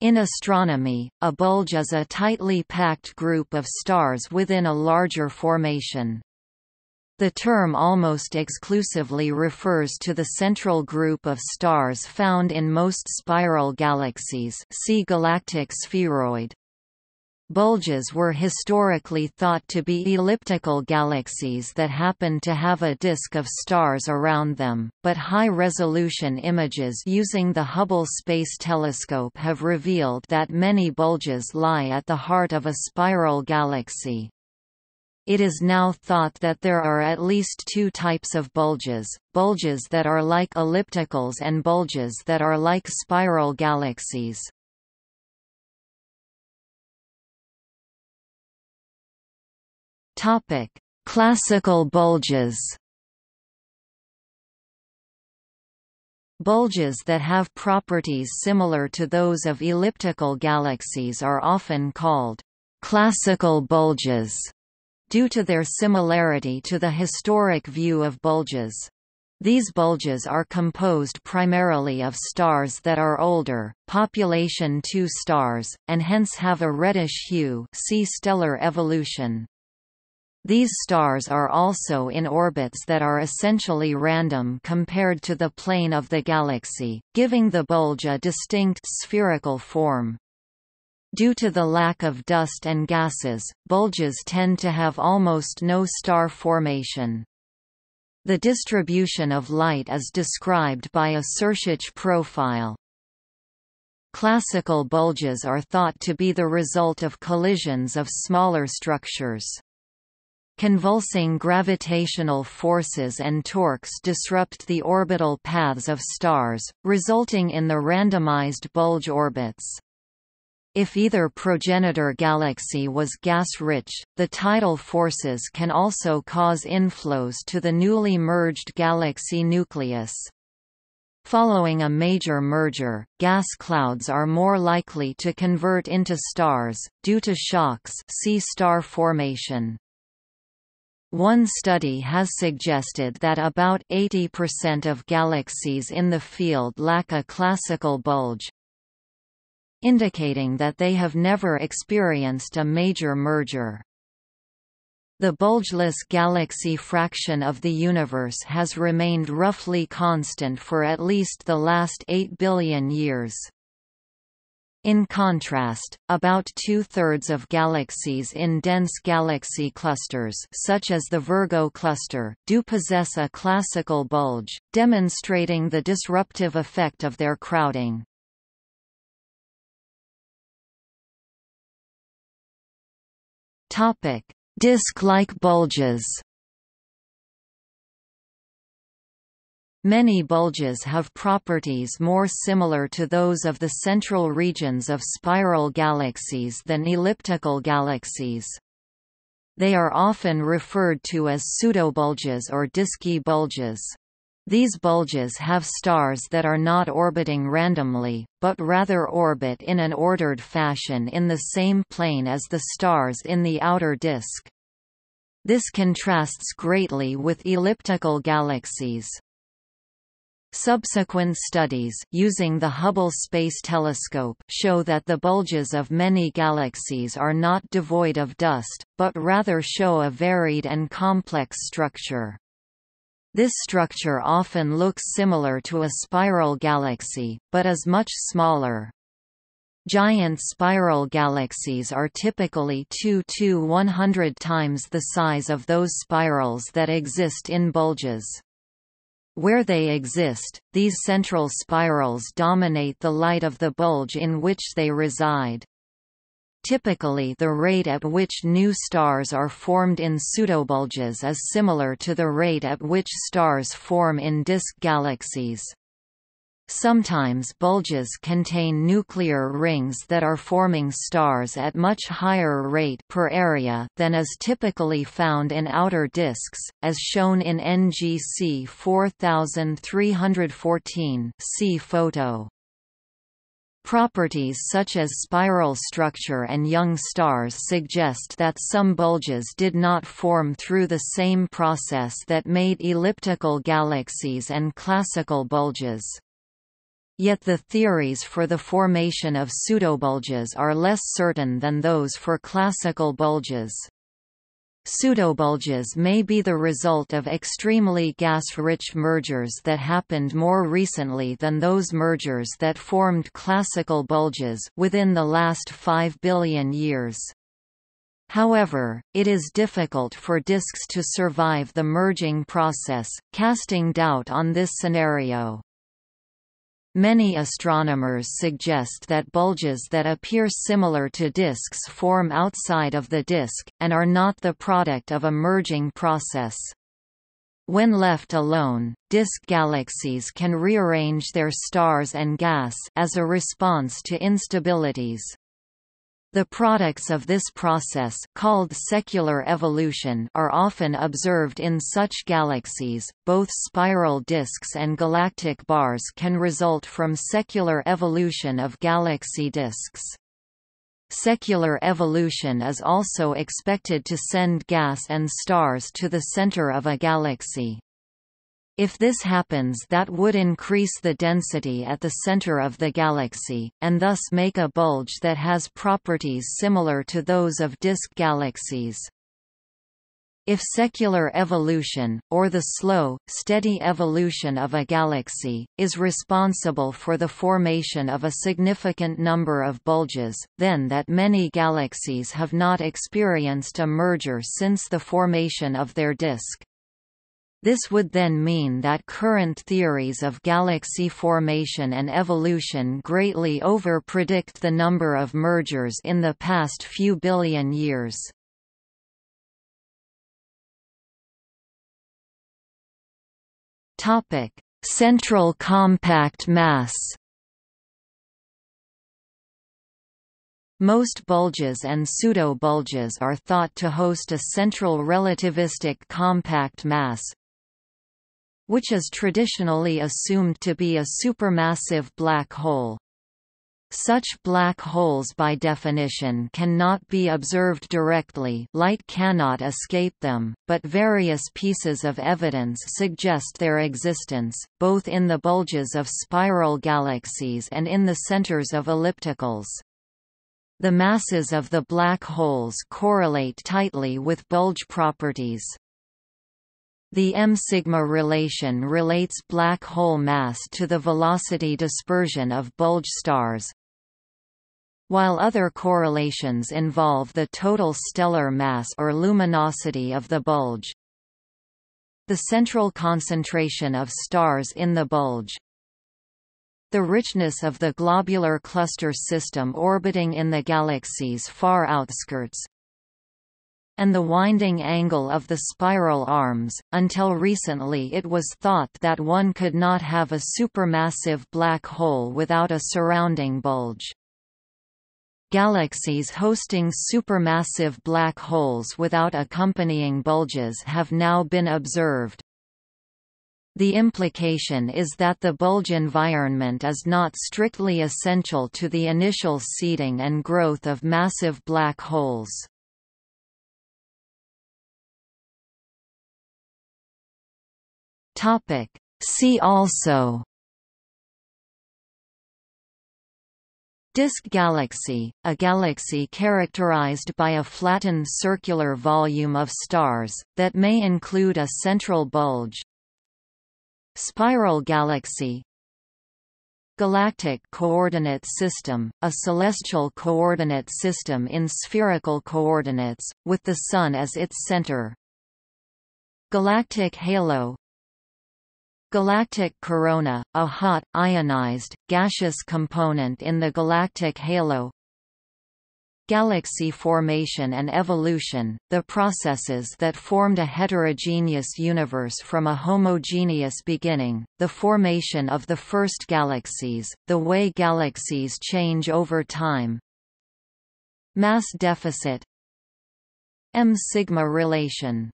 In astronomy, a bulge is a tightly packed group of stars within a larger formation. The term almost exclusively refers to the central group of stars found in most spiral galaxies, see galactic spheroid. Bulges were historically thought to be elliptical galaxies that happened to have a disk of stars around them, but high-resolution images using the Hubble Space Telescope have revealed that many bulges lie at the heart of a spiral galaxy. It is now thought that there are at least two types of bulges: bulges that are like ellipticals and bulges that are like spiral galaxies. Topic: Classical bulges. Bulges that have properties similar to those of elliptical galaxies are often called classical bulges due to their similarity to the historic view of bulges. These bulges are composed primarily of stars that are older, population II stars, and hence have a reddish hue. See stellar evolution. These stars are also in orbits that are essentially random compared to the plane of the galaxy, giving the bulge a distinct spherical form. Due to the lack of dust and gases, bulges tend to have almost no star formation. The distribution of light is described by a Sérsic profile. Classical bulges are thought to be the result of collisions of smaller structures. Convulsing gravitational forces and torques disrupt the orbital paths of stars, resulting in the randomized bulge orbits. If either progenitor galaxy was gas-rich, the tidal forces can also cause inflows to the newly merged galaxy nucleus. Following a major merger, gas clouds are more likely to convert into stars, due to shocks. See star formation. One study has suggested that about 80% of galaxies in the field lack a classical bulge, indicating that they have never experienced a major merger. The bulgeless galaxy fraction of the universe has remained roughly constant for at least the last 8 billion years. In contrast, about two-thirds of galaxies in dense galaxy clusters such as the Virgo cluster do possess a classical bulge, demonstrating the disruptive effect of their crowding. Topic: Disk-like bulges. Many bulges have properties more similar to those of the central regions of spiral galaxies than elliptical galaxies. They are often referred to as pseudobulges or disky bulges. These bulges have stars that are not orbiting randomly, but rather orbit in an ordered fashion in the same plane as the stars in the outer disk. This contrasts greatly with elliptical galaxies. Subsequent studies using the Hubble Space Telescope show that the bulges of many galaxies are not devoid of dust, but rather show a varied and complex structure. This structure often looks similar to a spiral galaxy, but is much smaller. Giant spiral galaxies are typically 2 to 100 times the size of those spirals that exist in bulges. Where they exist, these central spirals dominate the light of the bulge in which they reside. Typically, the rate at which new stars are formed in pseudobulges is similar to the rate at which stars form in disk galaxies. Sometimes bulges contain nuclear rings that are forming stars at much higher rate per area than is typically found in outer disks, as shown in NGC 4314. See photo. Properties such as spiral structure and young stars suggest that some bulges did not form through the same process that made elliptical galaxies and classical bulges. yet the theories for the formation of pseudobulges are less certain than those for classical bulges. Pseudobulges may be the result of extremely gas-rich mergers that happened more recently than those mergers that formed classical bulges within the last 5 billion years. However, it is difficult for disks to survive the merging process, casting doubt on this scenario. Many astronomers suggest that bulges that appear similar to disks form outside of the disk, and are not the product of a merging process. When left alone, disk galaxies can rearrange their stars and gas as a response to instabilities. The products of this process, called secular evolution, are often observed in such galaxies. Both spiral disks and galactic bars can result from secular evolution of galaxy disks. Secular evolution is also expected to send gas and stars to the center of a galaxy. If this happens, that would increase the density at the center of the galaxy, and thus make a bulge that has properties similar to those of disk galaxies. If secular evolution, or the slow, steady evolution of a galaxy, is responsible for the formation of a significant number of bulges, then that many galaxies have not experienced a merger since the formation of their disk. This would then mean that current theories of galaxy formation and evolution greatly over-predict the number of mergers in the past few billion years. Topic: Central compact mass. Most bulges and pseudo-bulges are thought to host a central relativistic compact mass, which is traditionally assumed to be a supermassive black hole. Such black holes by definition cannot be observed directly, light cannot escape them, but various pieces of evidence suggest their existence, both in the bulges of spiral galaxies and in the centers of ellipticals. The masses of the black holes correlate tightly with bulge properties. The M-sigma relation relates black hole mass to the velocity dispersion of bulge stars, while other correlations involve the total stellar mass or luminosity of the bulge, the central concentration of stars in the bulge, the richness of the globular cluster system orbiting in the galaxy's far outskirts, and the winding angle of the spiral arms. Until recently, it was thought that one could not have a supermassive black hole without a surrounding bulge. Galaxies hosting supermassive black holes without accompanying bulges have now been observed. The implication is that the bulge environment is not strictly essential to the initial seeding and growth of massive black holes. See also: Disk galaxy, a galaxy characterized by a flattened circular volume of stars, that may include a central bulge. Spiral galaxy. Galactic coordinate system, a celestial coordinate system in spherical coordinates, with the Sun as its center. Galactic halo. Galactic corona, a hot, ionized, gaseous component in the galactic halo. Galaxy formation and evolution, the processes that formed a heterogeneous universe from a homogeneous beginning, the formation of the first galaxies, the way galaxies change over time. Mass deficit. M-sigma relation.